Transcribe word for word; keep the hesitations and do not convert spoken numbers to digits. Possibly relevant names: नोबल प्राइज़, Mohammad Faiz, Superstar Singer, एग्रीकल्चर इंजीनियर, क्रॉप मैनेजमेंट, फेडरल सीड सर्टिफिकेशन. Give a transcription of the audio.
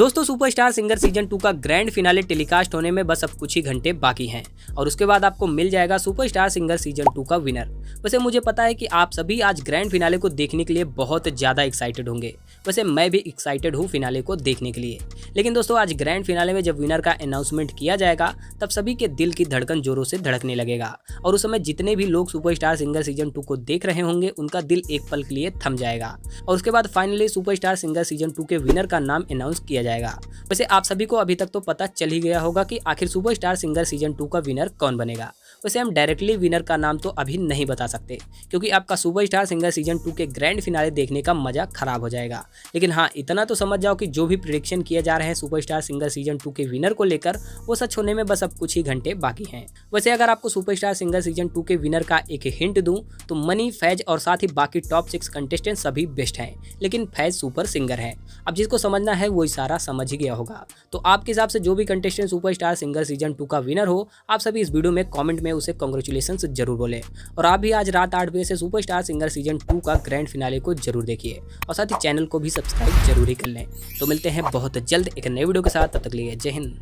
दोस्तों superstar singer season two का grand finale telecast होने में बस अब कुछ ही घंटे बाकी हैं और उसके बाद आपको मिल जाएगा सुपरस्टार सिंगर सीजन टू का विनर। वैसे मुझे पता है कि आप सभी आज ग्रैंड फिनाले को देखने के लिए बहुत ज़्यादा एक्साइटेड होंगे, वैसे मैं भी एक्साइटेड हूँ फिनाले को देखने के लिए। लेकिन दोस्तों आज ग्रैंड फिनाले में जब विनर का अनाउंसमेंट किया जाएगा तब सभी के दिल की धड़कन जोरों से धड़कने लगेगा और उस समय जितने भी लोग सुपरस्टार सिंगर सीजन टू को देख रहे होंगे उनका दिल एक पल के लिए थम जाएगा और उसके बाद finally superstar singer season two के विनर का नाम अनाउंस किया जाएगा। वैसे आप सभी को अभी तक तो पता चल ही गया होगा कि आखिर सुपरस्टार सिंगर सीजन टू का विनर कौन बनेगा। वैसे हम डायरेक्टली विनर का नाम तो अभी नहीं बता सकते क्योंकि आपका सुपरस्टार सिंगर सीजन टू के ग्रैंड फिनाले देखने का मजा खराब हो जाएगा। लेकिन हाँ, इतना तो समझ जाओ कि जो भी प्रेडिक्शन किए जा रहे हैं सुपरस्टार सिंगर सीजन टू के विनर को लेकर वो सच होने में बस अब कुछ ही घंटे बाकी हैं। वैसे अगर आपको सुपरस्टार सिंगर सीजन टू के विनर का एक हिंट दूं तो मनी, फैज और साथ ही बाकी टॉप सिक्स कंटेस्टेंट सभी बेस्ट हैं, लेकिन फैज सुपर सिंगर है। अब जिसको समझना है वो इशारा समझ ही गया होगा। तो आपके हिसाब से जो भी contestant superstar singer season two का विनर हो, आप सभी इस वीडियो में कॉमेंट में उसे कॉन्ग्रेचुलेशंस जरूर बोले और आप भी आज रात आठ बजे से सुपरस्टार सिंगर सीजन टू का ग्रैंड फिनाले को जरूर देखिए और साथ ही चैनल को भी सब्सक्राइब जरूर ही कर लें। तो मिलते हैं बहुत जल्द एक नए वीडियो के साथ, तब तक के लिए जय हिंद।